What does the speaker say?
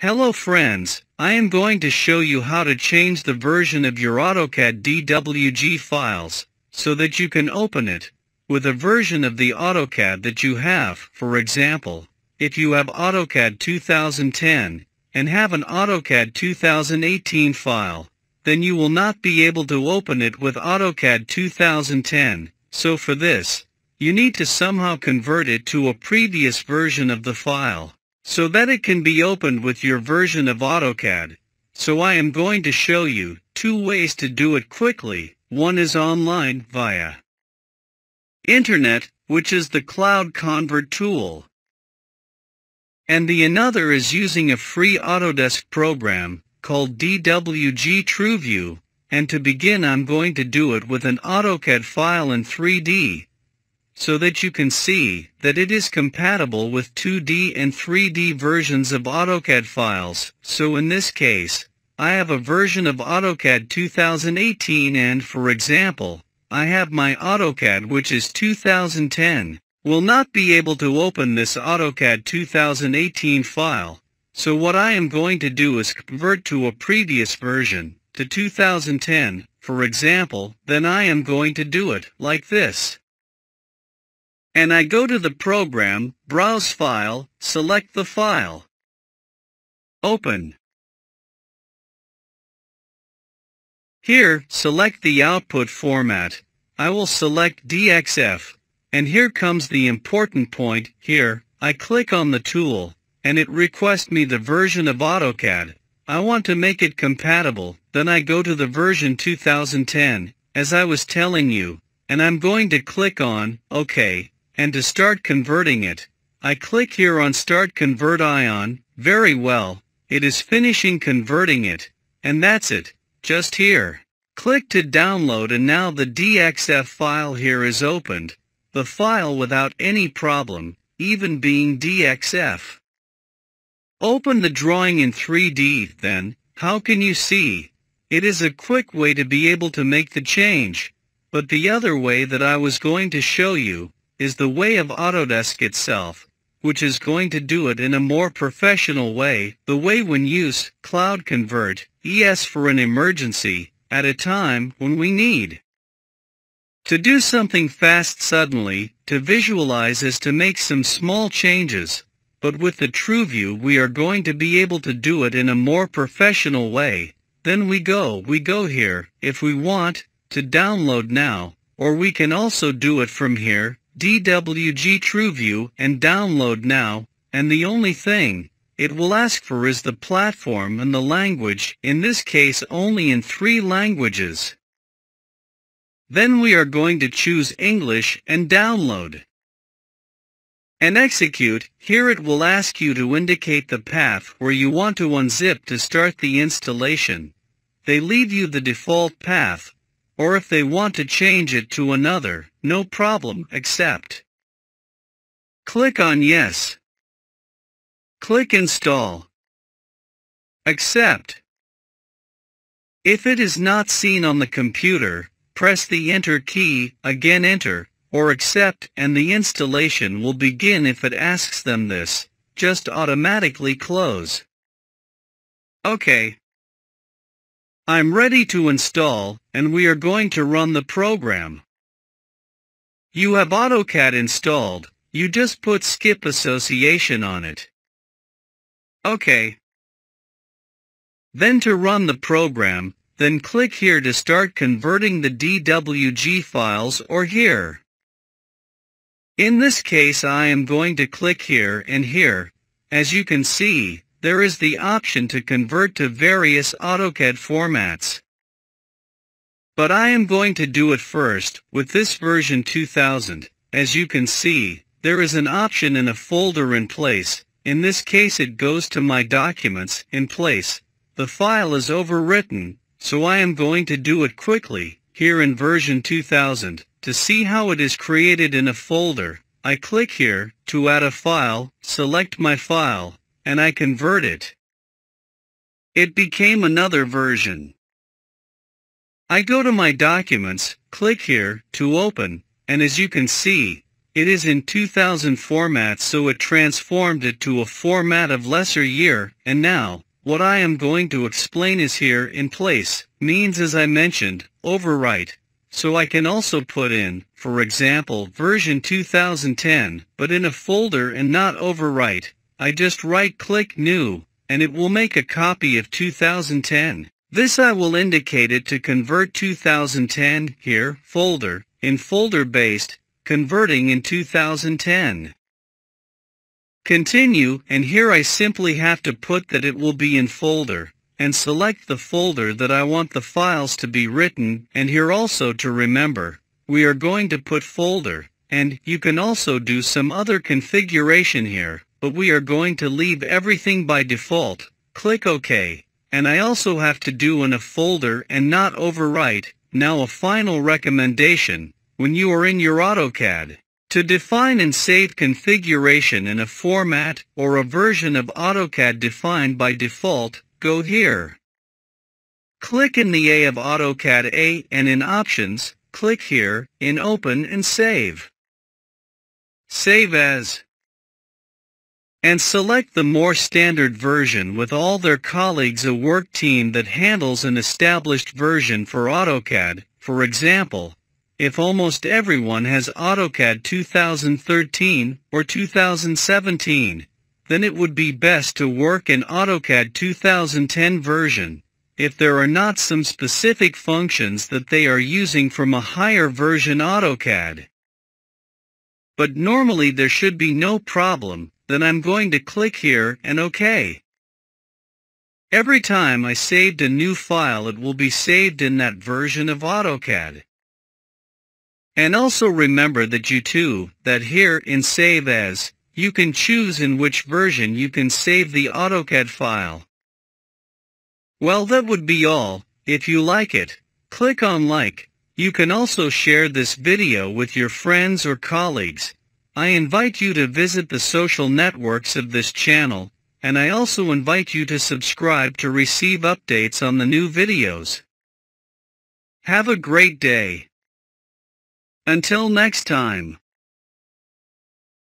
Hello friends, I am going to show you how to change the version of your AutoCAD DWG files, so that you can open it with a version of the AutoCAD that you have. For example, if you have AutoCAD 2010, and have an AutoCAD 2018 file, then you will not be able to open it with AutoCAD 2010, so for this, you need to somehow convert it to a previous version of the file, so that it can be opened with your version of AutoCAD. So I am going to show you two ways to do it quickly. One is online via Internet, which is the Cloud Convert tool. And the another is using a free Autodesk program called DWG TrueView. And to begin, I'm going to do it with an AutoCAD file in 3D. So that you can see that it is compatible with 2D and 3D versions of AutoCAD files. So in this case, I have a version of AutoCAD 2018 and, for example, I have my AutoCAD which is 2010. Will not be able to open this AutoCAD 2018 file. So what I am going to do is convert to a previous version, to 2010, for example. Then I am going to do it like this. And I go to the program, browse file, select the file, open. Here, select the output format. I will select DXF, and here comes the important point. Here, I click on the tool, and it requests me the version of AutoCAD. I want to make it compatible, then I go to the version 2010, as I was telling you, and I'm going to click on OK. And to start converting it, I click here on Start Convert icon. Very well, it is finishing converting it, and that's it. Just here, click to download, and now the DXF file here is opened, the file without any problem, even being DXF. Open the drawing in 3D then. How can you see? It is a quick way to be able to make the change, but the other way that I was going to show you is the way of Autodesk itself, which is going to do it in a more professional way, the way when use Cloud Convert ES for an emergency, at a time when we need to do something fast suddenly, to visualize is to make some small changes, but with the TrueView we are going to be able to do it in a more professional way. Then we go here, if we want, to download now, or we can also do it from here, DWG TrueView, and download now, and the only thing it will ask for is the platform and the language, in this case only in 3 languages. Then we are going to choose English and download. And execute, here it will ask you to indicate the path where you want to unzip to start the installation. They leave you the default path, or if they want to change it to another, no problem. Accept. Click on Yes. Click Install. Accept. If it is not seen on the computer, press the Enter key, again Enter, or Accept, and the installation will begin. If it asks them this, just automatically close. Okay. I'm ready to install, and we are going to run the program. You have AutoCAD installed, you just put skip association on it. Okay. Then to run the program, then click here to start converting the DWG files, or here. In this case I am going to click here, and here, as you can see, there is the option to convert to various AutoCAD formats. But I am going to do it first with this version 2000. As you can see, there is an option in a folder in place. In this case it goes to my documents in place. The file is overwritten, so I am going to do it quickly. Here in version 2000, to see how it is created in a folder, I click here to add a file, select my file, and I convert it. It became another version. I go to my documents, click here to open, and as you can see, It is in 2000 format, so it transformed it to a format of lesser year, and now, what I am going to explain is here in place, means as I mentioned, overwrite. So I can also put in, for example, version 2010, but in a folder and not overwrite. I just right-click New, and it will make a copy of 2010. This I will indicate it to convert 2010 here, folder, in folder based, converting in 2010. Continue, and here I simply have to put that it will be in folder, and select the folder that I want the files to be written, and here also to remember, we are going to put folder, and you can also do some other configuration here, but we are going to leave everything by default. Click OK, and I also have to do in a folder and not overwrite. Now a final recommendation. When you are in your AutoCAD, to define and save configuration in a format or a version of AutoCAD defined by default, go here. Click in the A of AutoCAD A, and in Options, click here, in Open and Save. Save as. And select the more standard version with all their colleagues, a work team that handles an established version for AutoCAD, for example. If almost everyone has AutoCAD 2013 or 2017, then it would be best to work in AutoCAD 2010 version. If there are not some specific functions that they are using from a higher version AutoCAD, but normally there should be no problem, then I'm going to click here and OK. Every time I saved a new file, it will be saved in that version of AutoCAD. And also remember that you too, that here in Save As, you can choose in which version you can save the AutoCAD file. Well, that would be all. If you like it, click on like. You can also share this video with your friends or colleagues. I invite you to visit the social networks of this channel, and I also invite you to subscribe to receive updates on the new videos. Have a great day. Until next time.